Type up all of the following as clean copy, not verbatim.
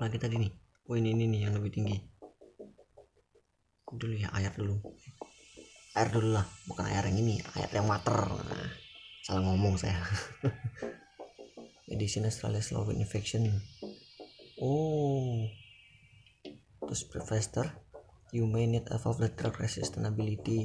apa lagi tadi nih? Oh ini nih yang lebih tinggi dulu ya, air dulu, air dulu lah, bukan air yang ini, air yang water. Nah, salah ngomong saya. Medicine Australia slow infection. Oh, terus Professor, you may need a of the drug resistant ability.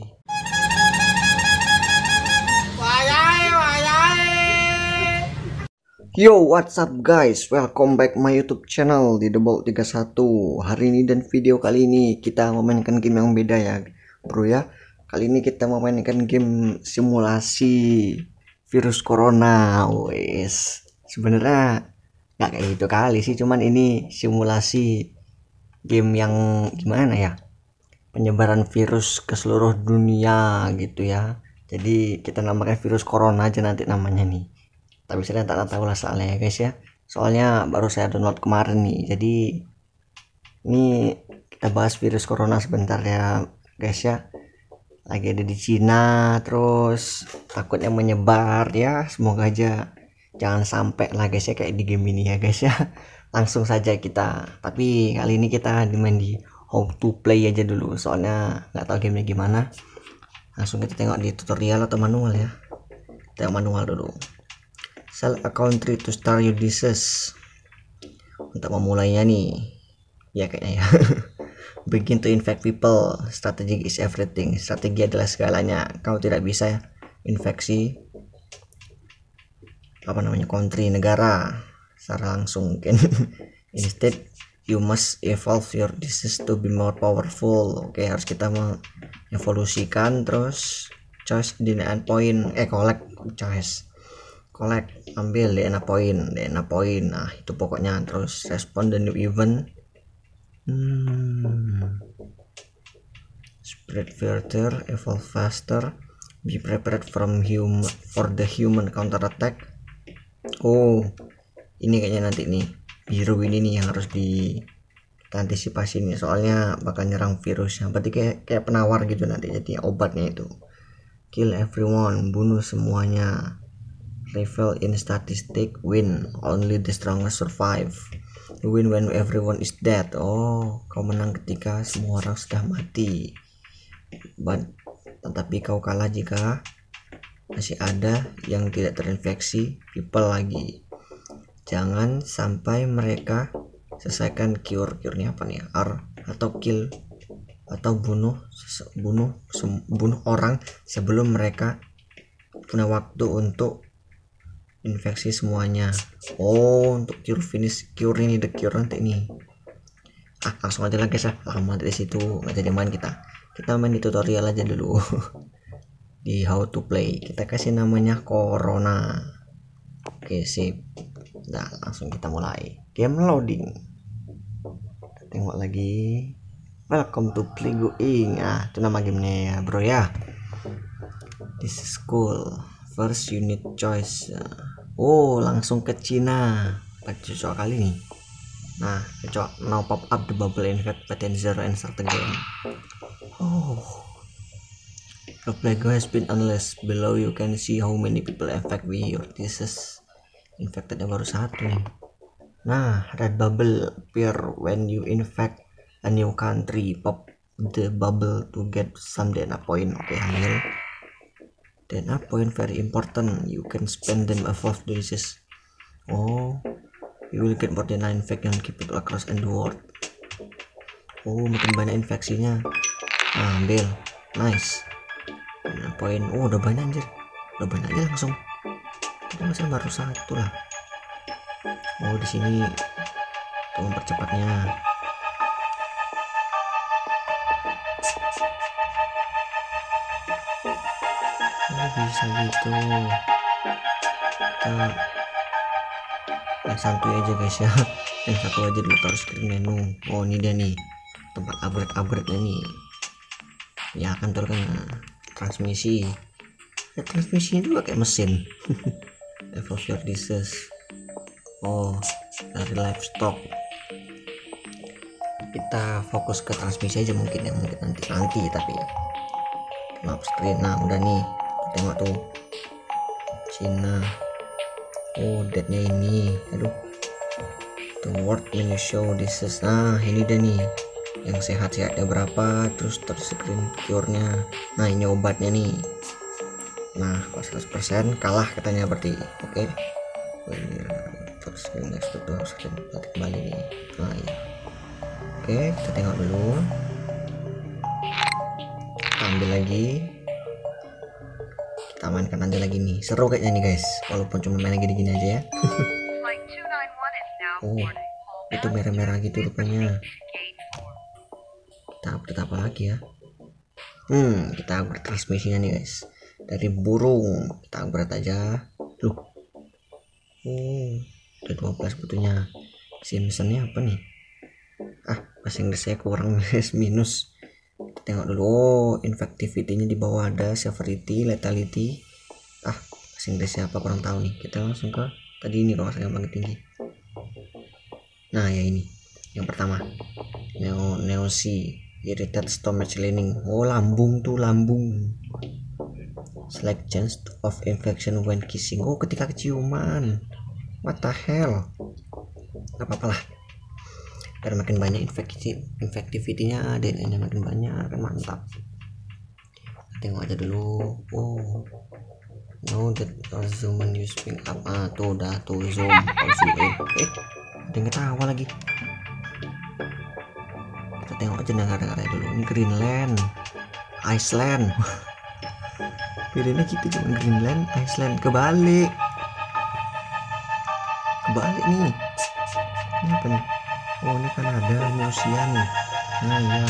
Yo, what's up guys, welcome back my YouTube channel di TheBolt31. Hari ini dan video kali ini kita memainkan game yang beda ya bro ya. Kali ini kita memainkan game simulasi virus corona. Wes, sebenarnya nggak kayak gitu kali sih, cuman ini simulasi game yang gimana ya, penyebaran virus ke seluruh dunia gitu ya. Jadi kita namakan virus corona aja nanti namanya nih, tapi saya tak tahu lah soalnya ya guys ya, soalnya baru saya download kemarin nih. Jadi ini kita bahas virus corona sebentar ya guys ya, lagi ada di Cina, terus takutnya menyebar ya, semoga aja jangan sampai lah guys ya kayak di game ini ya guys ya. Langsung saja kita, tapi kali ini kita main di how to play aja dulu, soalnya nggak tahu gamenya gimana. Langsung kita tengok di tutorial atau manual ya, kita manual dulu. Sell a country to start your disease. Untuk memulainya nih ya kayaknya ya. Begin to infect people. Strategy is everything. Strategi adalah segalanya. Kau tidak bisa infeksi apa namanya country, negara secara langsung mungkin. Instead you must evolve your disease to be more powerful. Oke, harus kita mengevolusikan. Terus choice DNA point, collect choice, collect ambil DNA point, DNA point, nah itu pokoknya. Terus respon the new event, spread further, evolve faster, be prepared from human for the human counter attack. Oh ini kayaknya nanti nih biru ini nih yang harus diantisipasi nih, soalnya bakal nyerang virusnya, berarti kayak penawar gitu nanti jadi obatnya itu. Kill everyone, bunuh semuanya. Reveal in statistic, win, only the strongest survive. You win when everyone is dead. Oh, kau menang ketika semua orang sudah mati. But, tetapi kau kalah jika masih ada yang tidak terinfeksi people lagi. Jangan sampai mereka selesaikan cure-nya apa nih? R atau kill atau bunuh orang sebelum mereka punya waktu untuk infeksi semuanya. Oh, untuk cure finish, cure ini the cure nanti ini. Ah, langsung aja lah guys ya, lama dari situ nggak jadi main kita. Kita main di tutorial aja dulu. Di how to play kita kasih namanya Corona. Oke sip. Nah, langsung kita mulai. Game loading. Kita tengok lagi. Welcome to Plague Inc. Ah, itu nama gamenya ya bro ya. This is cool. First unit choice. Oh, langsung ke Cina. Cocok kali nih. Nah, cocok. Now pop up the bubble infect potential and start again. Oh, the plague has been unless below you can see how many people affected with your disease. Infectednya baru satu nih. Nah, red bubble appear when you infect a new country. Pop the bubble to get some data point. Oke, ambil. Then a point very important, you can spend them above the disease. Oh, you will get more than 9 infection and keep it across and the world. Oh, makin banyak infeksinya. Nah, ambil, nice. Dan a point, oh udah banyak anjir, udah banyak aja langsung. Kita masih baru satu lah. Oh di sini tuh mempercepatnya. Bisa gitu kita yang santuy aja guys ya, yang satu aja dulu, taruh screen menu. Oh ini dia nih tempat upgrade-nya nih ya kan, turun transmisi ya, transmisinya juga kayak mesin. Evolve your disease. Oh dari livestock kita fokus ke transmisi aja mungkin ya, mungkin nanti tapi ya maaf screen. Nah udah nih, tengok tuh Cina. Oh deadnya ini, aduh the word menu show disease. Nah ini dia nih yang sehat-sehatnya berapa, terus tersekrin cure-nya. Nah ini obatnya nih. Nah pas 100% kalah katanya berarti. Oke okay. Terus next tuh screen kembali nih. Nah iya oke okay, kita tengok dulu, kita ambil lagi, kita mainkan aja lagi nih. Seru kayaknya nih guys, walaupun cuma main lagi di gini aja ya. Oh, itu merah-merah gitu rupanya. Kita update apa lagi ya? Kita upgrade transmisinya nih guys. Dari burung kita upgrade aja. Loh. Ada 12 butuhnya. Simpsonnya apa nih? Ah, bahasa Inggrisnya kurang guys, minus. Kita tengok dulu. Oh, infectivity-nya di bawah ada, severity, lethality. Ah, bahasa Inggrisnya apa kurang tahu nih. Kita langsung ke tadi ini kalau saya banget tinggi. Nah ya ini yang pertama Neosi irritated stomach lining. Oh lambung tuh, lambung. Slight chance of infection when kissing. Oh ketika keciuman. What the hell. Gak apa-apalah, karena makin banyak infectivity-nya, DNA-nya makin banyak kan mantap. Tengok aja dulu. Oh no that zoom and you speak up. Ah tuh udah tuh zoom. Ada yang ketawa lagi. Kita tengok aja negara-negara dulu. Ini Greenland, Iceland. Bedanya kita cuma Greenland, Iceland. Kebalik. Kebalik nih. Ini apa nih? Oh ini Kanada, ini Rusia nih. Nah iya.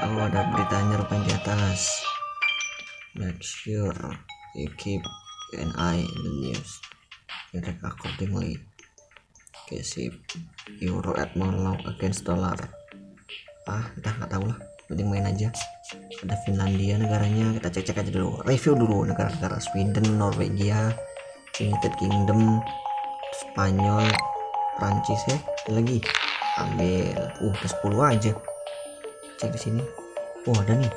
Oh ada beritanya rupanya di atas. Make sure you keep an eye on the news. Direct accordingly. Okay, sip. Euro at more long against dollar. Ah, kita nggak tahu lah. Mending main aja. Ada Finlandia negaranya. Kita cek-cek aja dulu. Review dulu negara-negara. Sweden, Norwegia, United Kingdom, Spanyol, Prancis ya. Lagi. Ambil. Udah 10 aja. Cek di sini. Oh ada nih.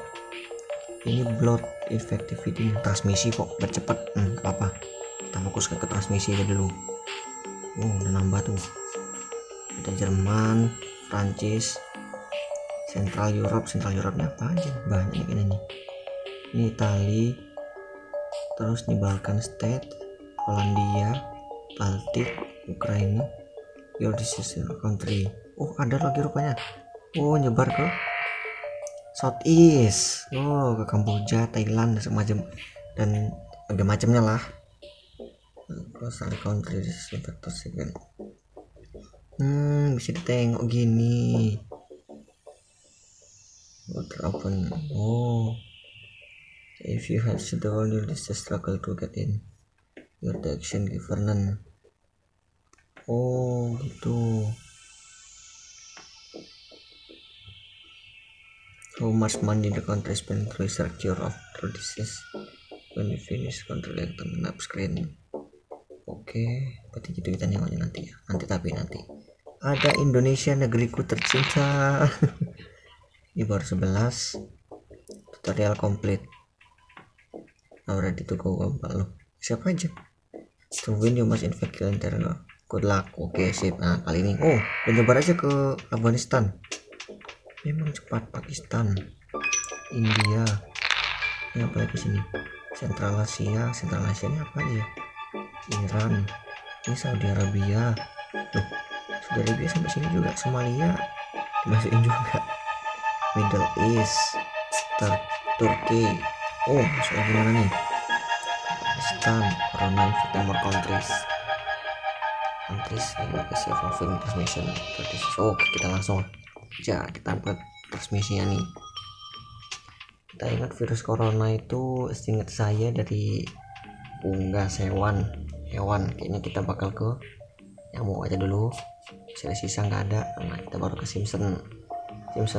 Ini blood infectivity, transmisi kok bercepat. Apa kita fokus ke transmisi aja dulu. Oh udah nambah tuh. Ada Jerman, Prancis, Central Europe. Central Europe nya apa aja, banyak ini. Ini Itali, terus nih Balkan State, Polandia, Baltik, Ukraina, your decision country. Oh ada lagi rupanya. Oh nyebar ke Southeast, oh ke Kamboja, Thailand, dan agak macamnya lah. Country bisa ditengok gini. Open. Oh, if you have the world, you just struggle to get in. Your action governance. Oh gitu. How much money the country spend to research cure of the disease? When you finish, control yang terkena screen. Oke, berarti gitu kita nengoknya nanti ya. Nanti. Ada Indonesia negeriku tercinta. Ini baru 11. Tutorial complete. Already to go global loh. Siapa aja? To win you must infect your internal. Good luck. Oke, sip. Nah, kali ini. Oh, menyebar aja ke Afghanistan. Memang cepat. Pakistan, India, ini apa lagi sini? Sentral Asia ini apa aja? Iran, ini Saudi Arabia. Loh, Saudi Arabia sampai sini juga. Somalia dimasukin juga. Middle East, Turki. Oh, soal gimana nih? Pakistan, Corona infect more countries ini kasih confirm transmission. Oke, kita langsung. Ya kita buat transmisinya nih. Kita ingat virus corona itu seingat saya dari unggas hewan. Kayaknya kita bakal ke nyamuk aja dulu. Sisa nggak ada. Nah kita baru ke Simpson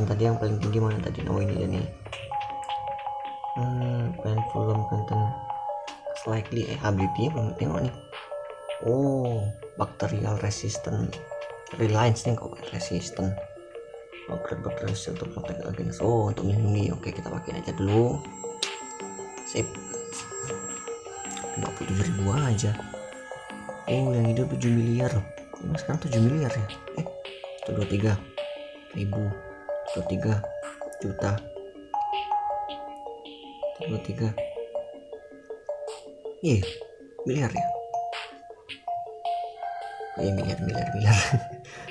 tadi yang paling tinggi mana tadi? Oh ini dia nih. Painful content slightly ability belum tengok nih. Oh bacterial resistant reliance nih kok resistant. Berhasil untuk protect against. Oh untuk melindungi. Oke kita pakai aja dulu. Sip. 27 ribu aja. yang hidup 7 miliar loh. Emang sekarang 7 miliar ya? 23 juta. 23. Iya, miliar ya? Iya, miliar.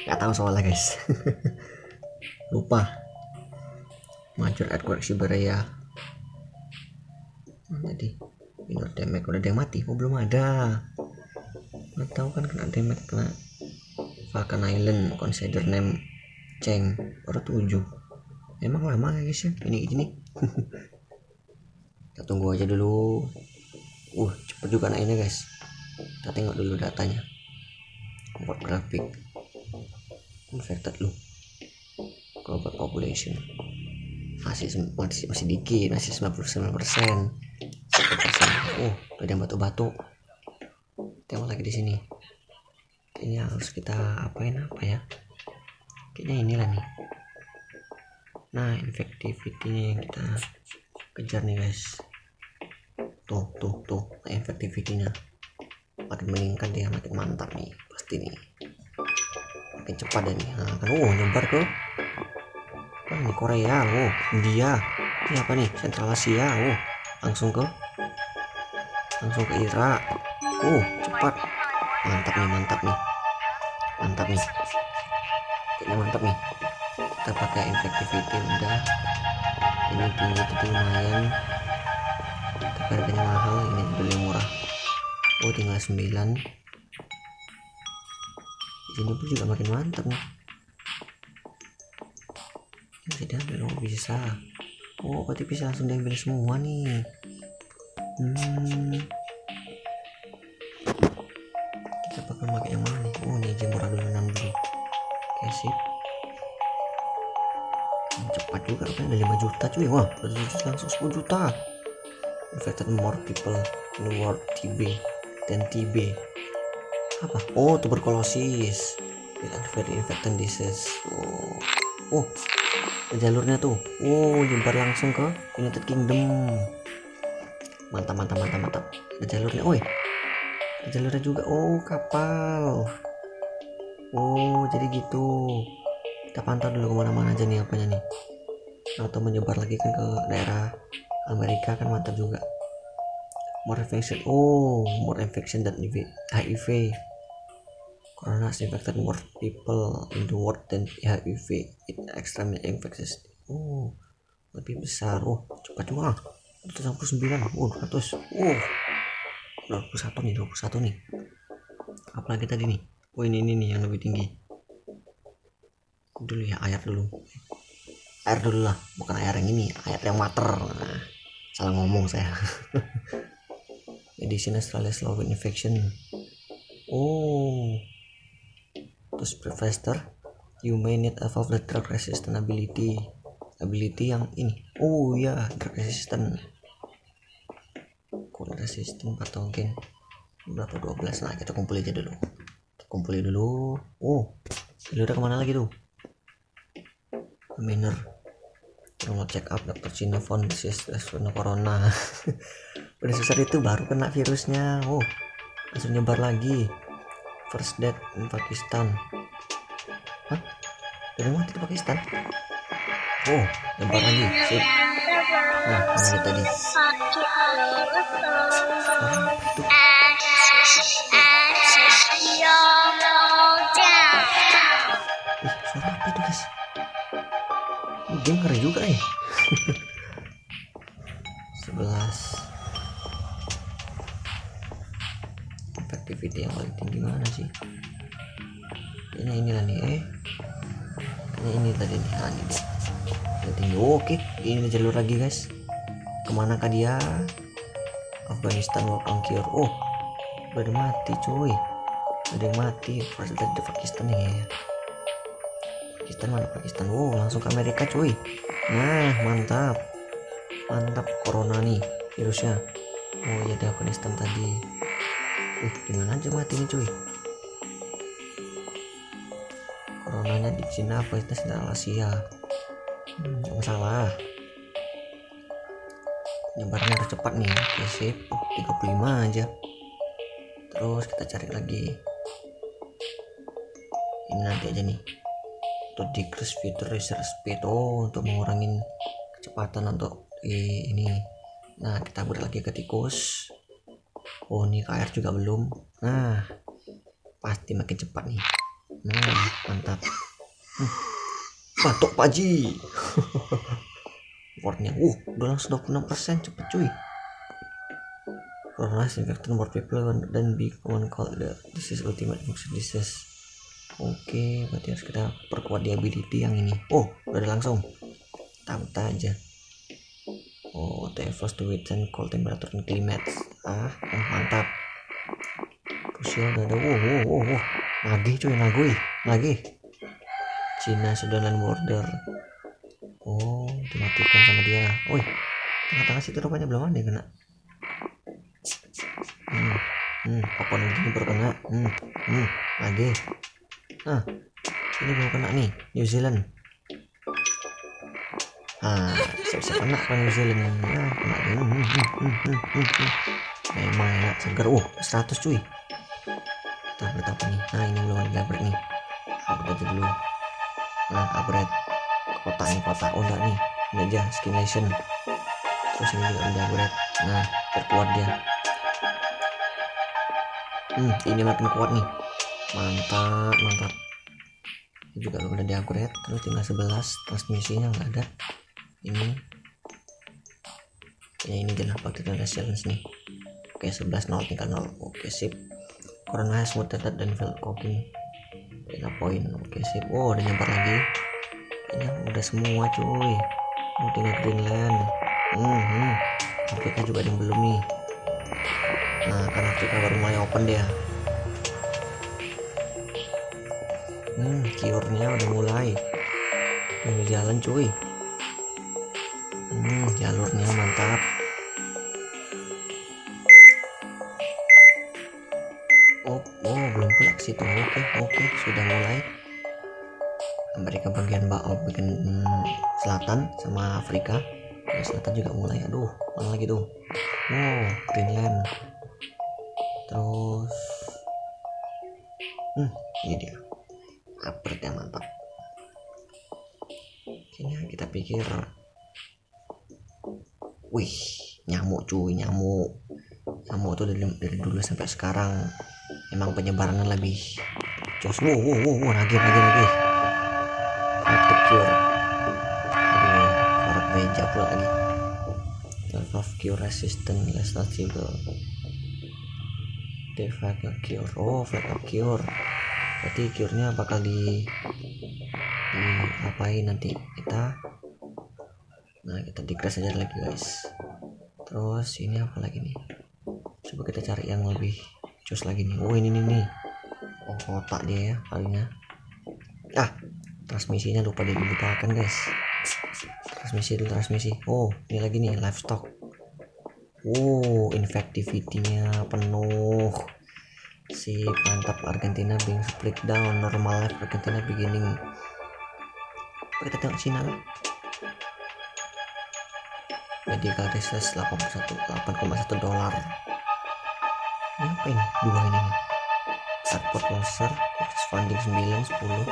Gak tahu soalnya guys. Lupa. Major Edward Siberia. Tadi minor damage udah ada yang mati. Oh belum ada. Nggak tahu kan kena damage, kena Falcon Island, consider name Cheng, baru 7. Emang lama guys ya ini. Kita tunggu aja dulu. Cepet juga naiknya guys. Kita tengok dulu datanya. Buat grafik infected lu. Global population masih dikit, masih 99%. Ada yang batuk-batuk. Tengok lagi di sini. Kayaknya harus kita apa ya, kayaknya inilah nih. Nah, infectivity-nya yang kita kejar nih guys. Tuh infectivity-nya makin meningkat dia, makin mantap nih pasti nih, makin cepat dan kan nyebar ke ini Korea, India, ini apa nih, Central Asia, langsung ke Irak. Cepat, mantap nih kayaknya mantap nih. Kita pakai infectivity udah, ini tinggi tapi lumayan, tapi harganya mahal, ini beli murah. Tinggal 9. Ini pun juga makin mantap nih, tidak ada bisa. Berarti bisa langsung diambil semua nih. Kita bakal pakai yang mana nih? Ini aja murah dulu, 6 dulu. Oke, sip. Cepat juga kan, ada 5 juta cuy. Langsung 10 juta. Infected more people in the world TB dan TB. Apa? Tuberculosis. Very infected disease. Jalurnya tuh. Nyebar langsung ke United Kingdom. Mantap. Jalurnya. Jalurnya juga, kapal. Jadi gitu. Kita pantau dulu kemana-mana aja nih apanya nih. Atau menyebar lagi kan ke daerah Amerika kan, mantap juga. More infection than HIV. Corona has infected more people in the world than HIV. It extremely infectious. Lebih besar. Cepat juga. 169. 100. 21 nih. Apalagi tadi nih. Ini nih yang lebih tinggi dulu ya, air dulu lah, bukan air yang ini, air yang water. Salah ngomong saya. Medicine Australia slow infection. Terus prevester you may need above the drug resistant ability yang ini. Drug resistant, kurang resisten atau mungkin berapa, 12. Nah, kita kumpulin aja dulu. Udah kemana lagi tuh? Minor mau check up dokter Cina von disease corona. Udah susah itu baru kena virusnya. Langsung nyebar lagi. First death in Pakistan. Dari mana ke Pakistan? Nyebar lagi. Sip. Nah, mana tadi? Suara apa itu guys? Ini game keren juga ya. 11. Infectivity yang paling tinggi mana sih? Inilah nih. Ini tadi nih. Tinggi. Oke. Ini jalur lagi guys. Kemanakah dia? Afghanistan work on cure. Udah mati cuy, udah mati. First dari Pakistan nih ya. Pakistan. Langsung ke Amerika cuy. Nah, mantap corona nih virusnya. Ya di Afghanistan tadi. Gimana aja mati nih cuy. Coronanya di Cina, Afghanistan, Central Asia. Masalah. Nyebarnya harus cepat nih. Sip. 35 aja. Terus kita cari lagi. Ini nanti aja nih. Untuk decrease feature user speed, oh untuk mengurangi kecepatan untuk ini. Nah kita buat lagi ke tikus. Oh ini KR juga belum. Nah pasti makin cepat nih. Nah mantap. Batok Paji. Wordnya udah langsung 26%, cepet cuy. Corona infecting more people dan big one call the disease ultimate disease. Oke, berarti harus kita perkuat di ability yang ini. Oh, udah ada langsung. Tata aja. Oh, the first to wait and call temperature and climate. Ah, mantap. Krusial udah ada. Wow. Nagih cuy, nagih. Cina sudah land border. Oh, dimatikan sama dia. Woi, tengah-tengah situ rupanya belum ada yang kena. Apaan ini berkena? Lagi. Nah, ini belum kena nih, New Zealand. Ah, siap-siap kena kan New Zealand. Nah, kena ini. Memang enak segar. 100 cuy. Kita bertapa nih. Nah, ini belum ada upgrade nih. Upgrade aja dulu. Nah, upgrade kotak nih, kotak. Oh, enggak nih. Ini aja skin nation. Terus ini juga udah upgrade. Nah, terkuat dia. Ini makin kuat nih, mantap. Ini juga udah diupgrade. Terus tinggal 11, transmisinya nggak ada. Ini ya ini jelas pakai ada challenge nih. Oke, 11 0 tinggal 0. Oke sip. Corona has mutated dan field cooking. Kita poin. Oke sip. Oh ada nyamper lagi. Ini udah semua cuy. Mungkin Greenland. Afrika juga ada yang belum nih. Nah karena kita baru mulai open dia. Kiurnya udah mulai jalan cuy. Jalurnya mantap. Oh belum pula ke situ. Oke, sudah mulai. Amerika bagian selatan sama Afrika selatan juga mulai. Aduh mana lagi tuh. Greenland. Terus ini dia upgrade yang mantap. Kayaknya kita pikir nyamuk cuy, nyamuk tuh dari dulu sampai sekarang emang penyebarannya lebih jos. Lagi aduh meja pula lagi. Self cure resistant less stable. Flag of cure. Flag of cure berarti cure-nya bakal di apain nanti kita. Nah kita dikres aja lagi guys. Terus ini apa lagi nih, coba kita cari yang lebih jos lagi nih. Ini nih. Kotak dia ya palingnya. Transmisinya lupa dibukakan guys. Transmisi. Ini lagi nih livestock. Infectivity-nya penuh. Sip, mantap. Argentina being split down. Normal life Argentina beginning. Kita tengok Cina. Medical disease 8,1 dolar. Ini apa ini? Dua ini nih. Support monster funding 9, 10.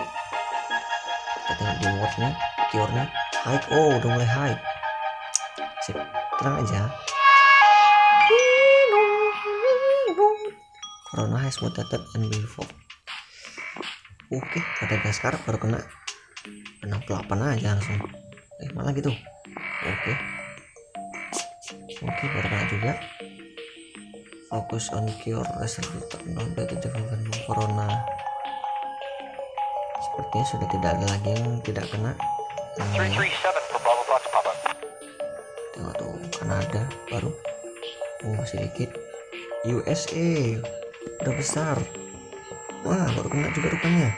Kita tengok di reward-nya, cure-nya. High, udah mulai high. Sip, tenang aja. Corona has mutated and before. Oke, Madagaskar baru kena 68 aja langsung. Malah gitu. Oke, baru kena juga. Focus on cure research untuk Corona. Sepertinya sudah tidak ada lagi yang tidak kena. Tengok tuh Kanada baru. Masih dikit. USA udah besar. Baru kena juga rupanya.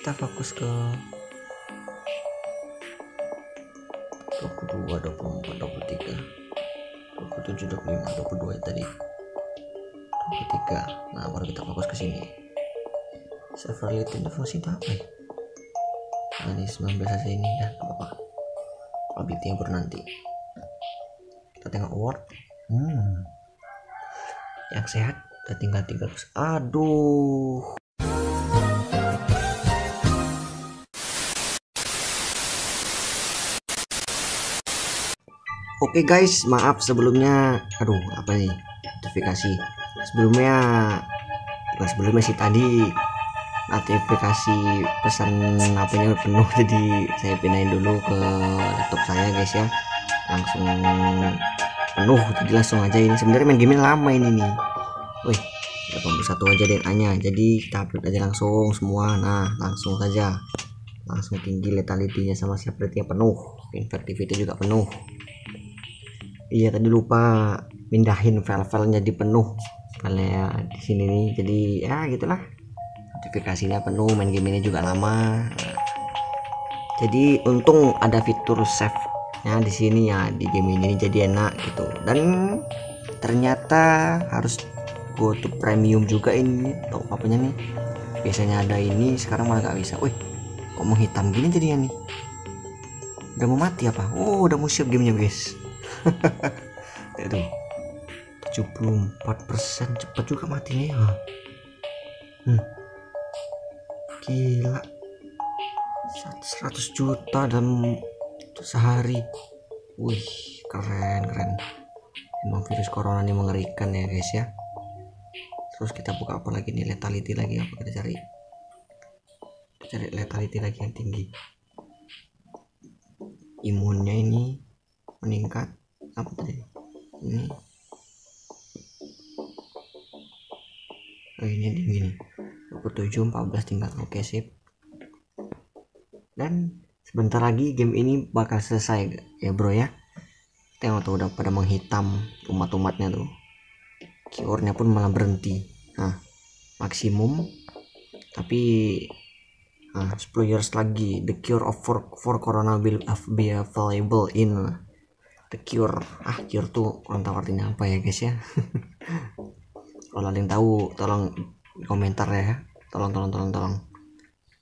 Kita fokus ke 22, 24, 23, 27, 25, 22 tadi, 23. Nah baru kita fokus ke sini. Severely tindak fungsi itu apa ya? Ini 19 saja ini dan apa-apa. Update-nya baru nanti. Kita tengok award. yang sehat tertinggal 300. Aduh. Oke guys, maaf sebelumnya. Aduh, apa nih? Notifikasi. Sebelumnya sih tadi notifikasi pesan HP-nya penuh, jadi saya pindahin dulu ke laptop saya guys ya. Langsung penuh, jadi langsung aja ini. Sebenarnya main game lama ini nih. Wih, 81 aja DNA-nya. Jadi kita upload aja langsung semua. Nah, langsung saja. Langsung tinggi letalitynya sama sepertinya penuh. Infectivity juga penuh. Iya, tadi lupa pindahin file-filenya di penuh. Filenya di sini nih. Jadi ya gitulah. Notifikasinya penuh, main game ini juga lama. Jadi untung ada fitur save-nya di sini ya, di game ini jadi enak gitu. Dan ternyata harus go to premium juga ini. Tau apanya nih? Biasanya ada ini, sekarang malah gak bisa. Wih, kok menghitam gini jadinya nih? Udah mau mati apa? Oh, udah mau siap gamenya guys. Aduh, 74% cepat juga matinya ya. Gila, 100 juta dalam sehari. Wih, keren. Emang virus corona ini mengerikan ya guys ya. Terus kita buka apa lagi nih? Lethality lagi. Apa kita cari lethality lagi yang tinggi. Imunnya ini meningkat. Apa tadi ini? Oh, ini tinggi nih, 27, 14 tingkat. Oke, sip. Dan sebentar lagi game ini bakal selesai ya bro ya. Tengok tuh, udah pada menghitam umat-umatnya tuh. Cure-nya pun malah berhenti. Nah, maksimum tapi 10 years lagi. The cure of for corona will be available in the cure. Cure tuh orang tahu artinya apa ya guys ya. Kalau ada yang tahu tolong komentar ya. Tolong.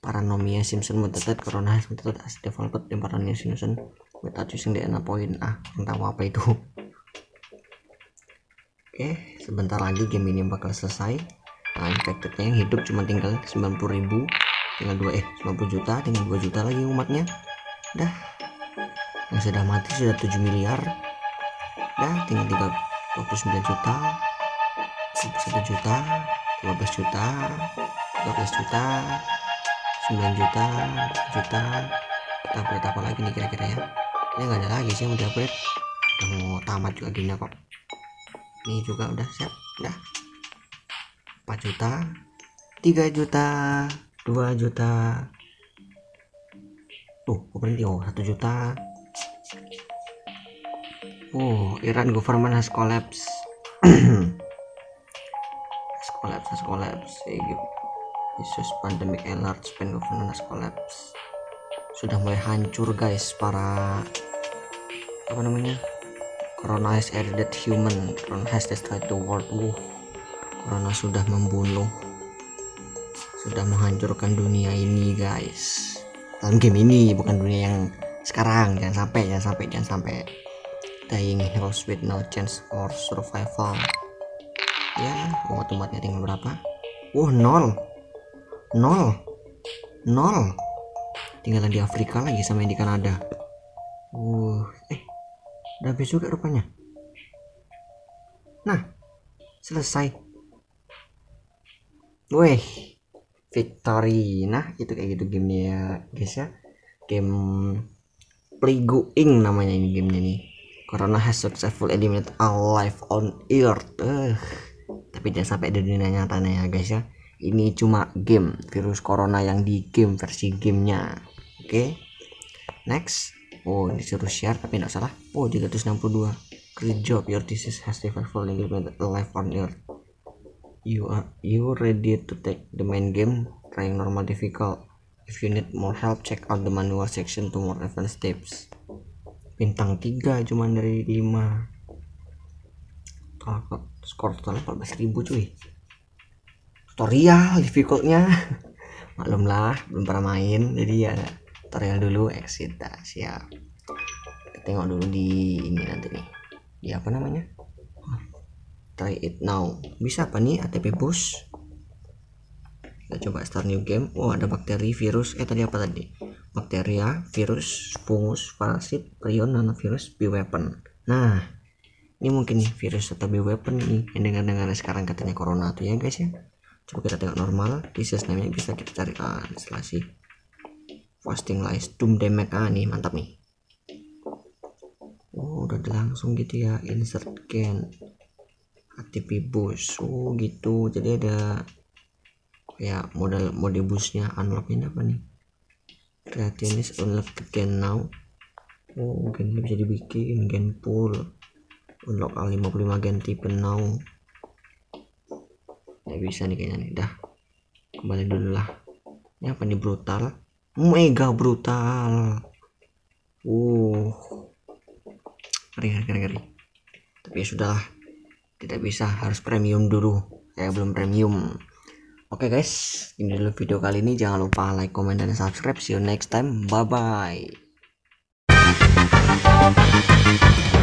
Paranoia Simpson mutated corona has mutated as developed in paranoia Simpson without using DNA point. Orang tahu apa itu. Oke, sebentar lagi game ini bakal selesai. Nah, infectednya yang hidup cuma tinggal 90.000, tinggal 90 juta, tinggal 2 juta lagi umatnya. Dah. Yang sudah mati sudah 7 miliar. Nah, tinggal 29 juta, 1 juta, 12 juta, 12 juta, 9 juta, juta. Kita upgrade apa lagi nih kira-kira ya? Ini nggak ada lagi sih yang udah upgrade. Udah mau tamat juga gini kok. Ini juga udah siap. Udah 4 juta, 3 juta, 2 juta. Berhenti. 1 juta. Iran government has collapsed. has collapsed. Egypt issues pandemic and large span government has collapsed. Sudah mulai hancur guys para apa namanya? Corona has eradicated human. Corona has destroyed the world. Corona sudah membunuh, sudah menghancurkan dunia ini guys. Dalam game ini, bukan dunia yang sekarang. Jangan sampai. Dying heroes with no chance for survival. Ya, umat-umatnya tinggal berapa? 0. Tinggalan di Afrika lagi sama yang di Kanada. Udah habis juga rupanya. Nah, selesai. Weh, victory. Nah, itu kayak gitu gamenya ya guys ya. Game Plague Inc namanya ini gamenya nih. Corona has successful eliminated all life on earth. Tapi jangan sampai di dunia nyatanya ya guys ya. Ini cuma game virus corona yang di game versi gamenya. Oke. Next. Ini disuruh share tapi nggak salah. 362. Great job, your disease has successful eliminated all life on earth. You ready to take the main game? Trying normal difficult. If you need more help, check out the manual section to more advanced tips. Bintang 3 cuma dari 5. Skor total 14.000 cuy. Tutorial difficultnya. Maklumlah, belum pernah main. Jadi ya tutorial dulu. Exit, siap. Kita tengok dulu di ini nanti nih. Di apa namanya? Try it now. Bisa apa nih ATP bos? Kita coba start new game. Oh, ada bakteri, virus. Tadi apa tadi? Bakteria, virus, fungus, parasit, prion, nanovirus, bioweapon. Nah, ini mungkin nih virus atau bioweapon nih yang dengar-dengar sekarang katanya corona tuh ya guys ya. Coba kita tengok normal. Disease namanya bisa kita cari isolasi. Fasting lies, doom damage nih, mantap nih. Oh, udah langsung gitu ya. Insert can. ATP boost, oh gitu. Jadi ada ya model busnya. Unlocknya apa nih? Kreatinnya unlock gen now. Oh, gen bisa dibikin gen pool. Unlock A55 gen tipe now. Nggak bisa nih kayaknya nih. Dah kembali dulu lah. Ini apa nih, brutal? Mega brutal. Ngeri. Tapi ya sudahlah. Tidak bisa, harus premium dulu. Saya belum premium. Oke guys, ini dulu video kali ini. Jangan lupa like, comment, dan subscribe. See you next time. Bye bye.